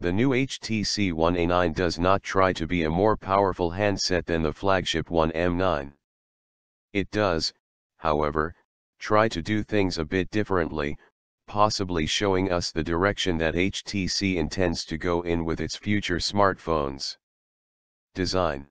The new HTC One A9 does not try to be a more powerful handset than the flagship One M9. It does, however, try to do things a bit differently, possibly showing us the direction that HTC intends to go in with its future smartphones. Design.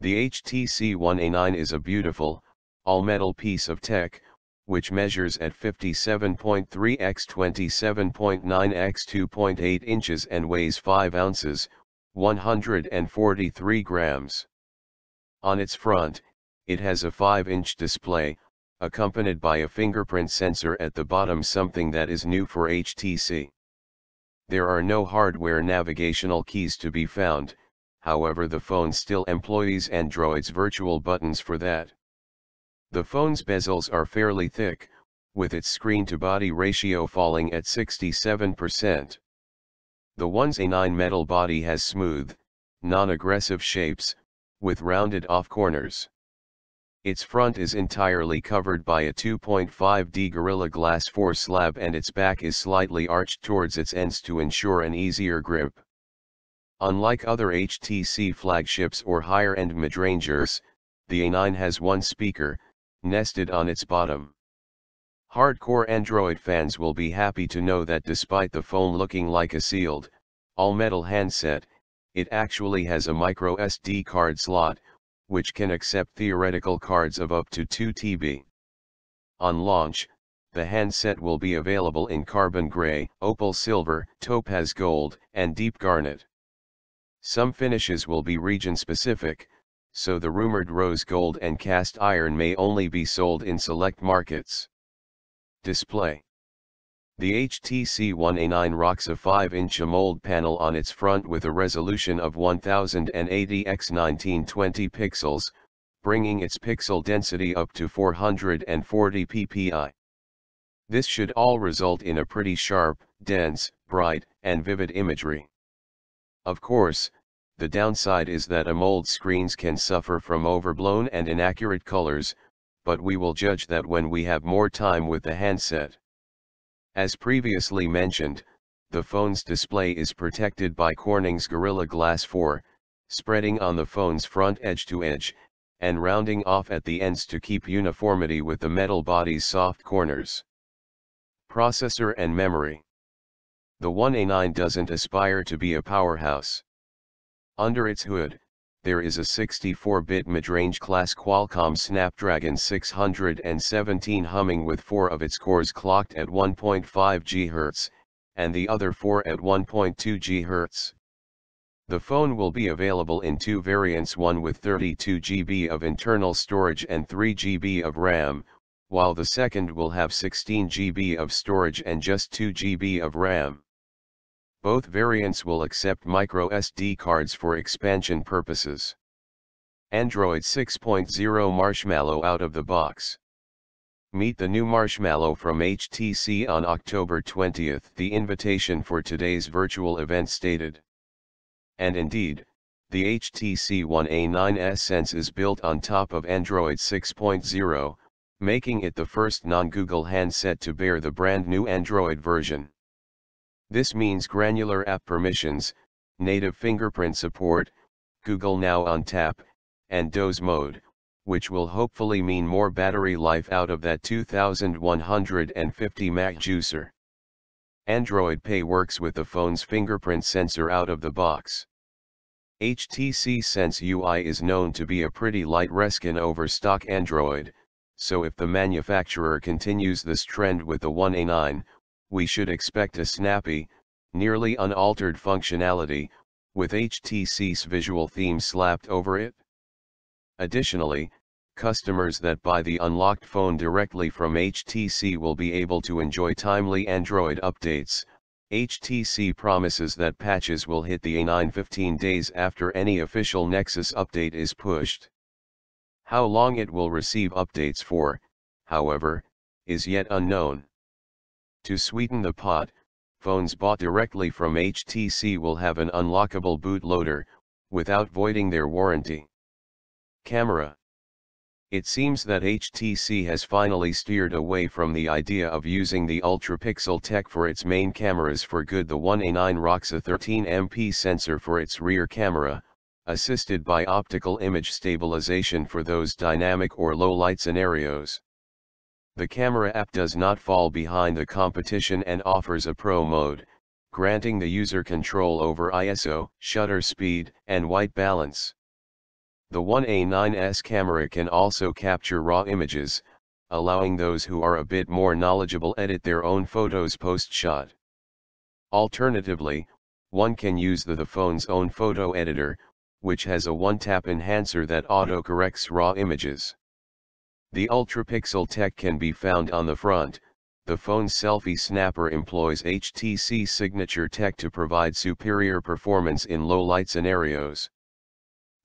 The HTC One A9 is a beautiful, all-metal piece of tech, which measures at 57.3 x 27.9 x 2.8 inches and weighs 5 ounces, 143 grams. On its front, it has a 5-inch display, accompanied by a fingerprint sensor at the bottom, something that is new for HTC. There are no hardware navigational keys to be found, however the phone still employs Android's virtual buttons for that. The phone's bezels are fairly thick, with its screen-to-body ratio falling at 67%. The One A9 metal body has smooth, non-aggressive shapes, with rounded-off corners. Its front is entirely covered by a 2.5D Gorilla Glass 4 slab, and its back is slightly arched towards its ends to ensure an easier grip. Unlike other HTC flagships or higher-end mid-rangers, the A9 has one speaker, nested on its bottom. Hardcore Android fans will be happy to know that despite the phone looking like a sealed, all-metal handset, it actually has a micro SD card slot, which can accept theoretical cards of up to 2 TB. On launch, the handset will be available in carbon gray, opal silver, topaz gold, and deep garnet. Some finishes will be region-specific, so the rumored rose gold and cast iron may only be sold in select markets. Display. The HTC One A9 rocks a 5-inch AMOLED panel on its front with a resolution of 1080 x 1920 pixels, bringing its pixel density up to 440 ppi. This should all result in a pretty sharp, dense, bright, and vivid imagery. Of course, the downside is that AMOLED screens can suffer from overblown and inaccurate colors, but we will judge that when we have more time with the handset. As previously mentioned, the phone's display is protected by Corning's Gorilla Glass 4, spreading on the phone's front edge to edge, and rounding off at the ends to keep uniformity with the metal body's soft corners. Processor and memory. The One A9 doesn't aspire to be a powerhouse. Under its hood, there is a 64-bit mid-range class Qualcomm Snapdragon 617 humming with 4 of its cores clocked at 1.5 GHz, and the other 4 at 1.2 GHz. The phone will be available in 2 variants, one with 32 GB of internal storage and 3 GB of RAM, while the second will have 16 GB of storage and just 2 GB of RAM. Both variants will accept microSD cards for expansion purposes. Android 6.0 Marshmallow out of the box. Meet the new Marshmallow from HTC on October 20th, the invitation for today's virtual event stated. And indeed, the HTC One A9s Sense is built on top of Android 6.0, making it the first non-Google handset to bear the brand new Android version. This means granular app permissions, native fingerprint support, Google Now on Tap, and Doze mode, which will hopefully mean more battery life out of that 2150 mAh juicer. Android Pay works with the phone's fingerprint sensor out of the box. HTC Sense UI is known to be a pretty light reskin over stock Android, so if the manufacturer continues this trend with the One A9, we should expect a snappy, nearly unaltered functionality, with HTC's visual theme slapped over it. Additionally, customers that buy the unlocked phone directly from HTC will be able to enjoy timely Android updates. HTC promises that patches will hit the A9 15 days after any official Nexus update is pushed. How long it will receive updates for, however, is yet unknown. To sweeten the pot, phones bought directly from HTC will have an unlockable bootloader, without voiding their warranty. Camera. It seems that HTC has finally steered away from the idea of using the UltraPixel tech for its main cameras for good. The One A9 rocks a 13MP sensor for its rear camera, assisted by optical image stabilization for those dynamic or low-light scenarios. The camera app does not fall behind the competition and offers a pro mode, granting the user control over ISO, shutter speed, and white balance. The One A9's camera can also capture raw images, allowing those who are a bit more knowledgeable edit their own photos post-shot. Alternatively, one can use the phone's own photo editor, which has a one-tap enhancer that auto-corrects raw images. The UltraPixel tech can be found on the front. The phone's selfie snapper employs HTC's signature tech to provide superior performance in low-light scenarios.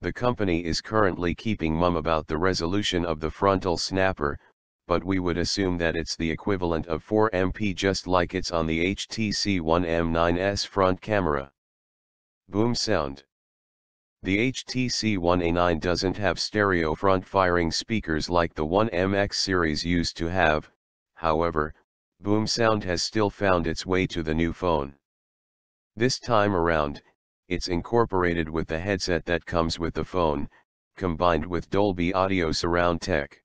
The company is currently keeping mum about the resolution of the frontal snapper, but we would assume that it's the equivalent of 4MP, just like it's on the HTC One M9's front camera. BoomSound. The HTC One A9 doesn't have stereo front-firing speakers like the One MX series used to have. However, BoomSound has still found its way to the new phone. This time around, it's incorporated with the headset that comes with the phone, combined with Dolby Audio Surround tech.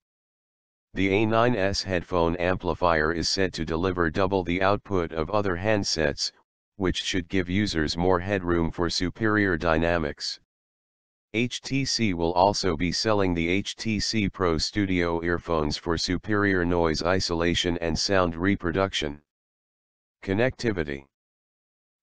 The A9's headphone amplifier is said to deliver double the output of other handsets, which should give users more headroom for superior dynamics. HTC will also be selling the HTC Pro Studio earphones for superior noise isolation and sound reproduction. Connectivity.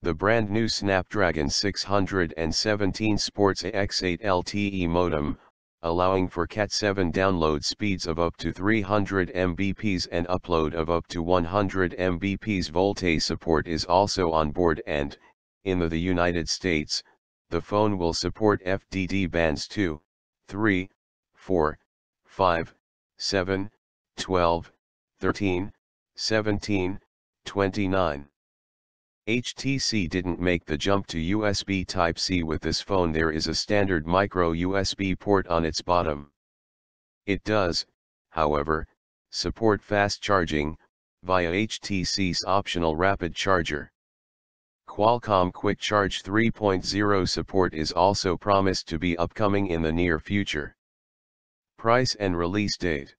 The brand new Snapdragon 617 sports a X8 LTE modem, allowing for Cat7 download speeds of up to 300 Mbps and upload of up to 100 Mbps. VoLTE support is also on board, and, in the United States, the phone will support FDD bands 2, 3, 4, 5, 7, 12, 13, 17, 29. HTC didn't make the jump to USB Type-C with this phone. There is a standard micro USB port on its bottom. It does, however, support fast charging, via HTC's optional rapid charger. Qualcomm Quick Charge 3.0 support is also promised to be upcoming in the near future. Price and release date.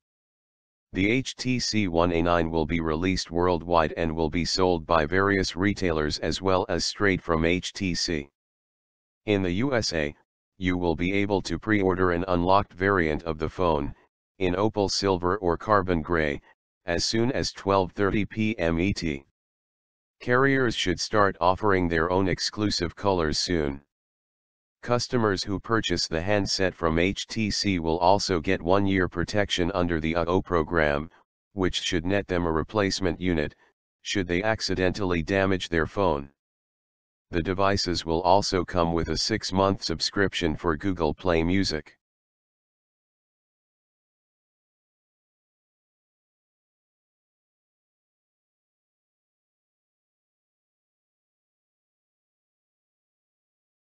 The HTC One A9 will be released worldwide and will be sold by various retailers as well as straight from HTC. In the USA, you will be able to pre-order an unlocked variant of the phone, in opal silver or carbon gray, as soon as 12:30 p.m. ET. Carriers should start offering their own exclusive colors soon. Customers who purchase the handset from HTC will also get 1 year protection under the UO program, which should net them a replacement unit, should they accidentally damage their phone. The devices will also come with a 6-month subscription for Google Play Music.